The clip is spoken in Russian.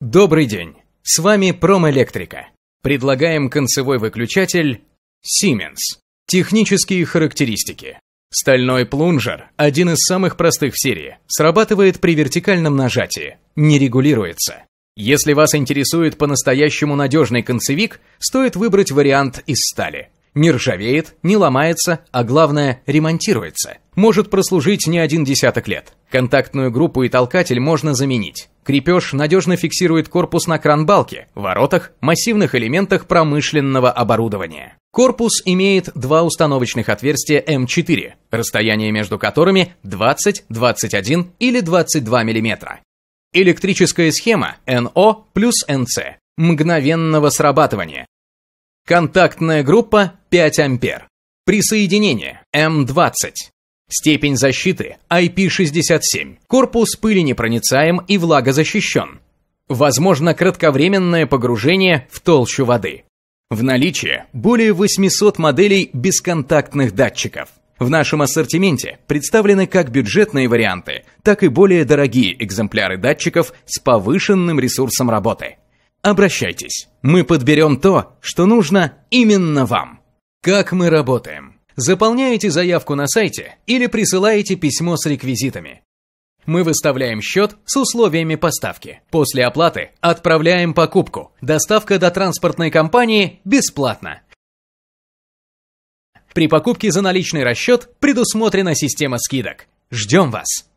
Добрый день, с вами Промэлектрика. Предлагаем концевой выключатель Siemens. Технические характеристики. Стальной плунжер, один из самых простых в серии, срабатывает при вертикальном нажатии, не регулируется. Если вас интересует по-настоящему надежный концевик, стоит выбрать вариант из стали. Не ржавеет, не ломается, а главное, ремонтируется. Может прослужить не один десяток лет. Контактную группу и толкатель можно заменить. Крепеж надежно фиксирует корпус на кран-балке, воротах, массивных элементах промышленного оборудования. Корпус имеет два установочных отверстия М4, расстояние между которыми 20, 21 или 22 мм. Электрическая схема НО плюс НЦ мгновенного срабатывания. Контактная группа 5 А. Присоединение М20. Степень защиты IP67. Корпус пыленепроницаем и влагозащищен. Возможно кратковременное погружение в толщу воды. В наличии более 800 моделей бесконтактных датчиков. В нашем ассортименте представлены как бюджетные варианты, так и более дорогие экземпляры датчиков с повышенным ресурсом работы. Обращайтесь, мы подберем то, что нужно именно вам. Как мы работаем? Заполняете заявку на сайте или присылаете письмо с реквизитами. Мы выставляем счет с условиями поставки. После оплаты отправляем покупку. Доставка до транспортной компании бесплатна. При покупке за наличный расчет предусмотрена система скидок. Ждем вас!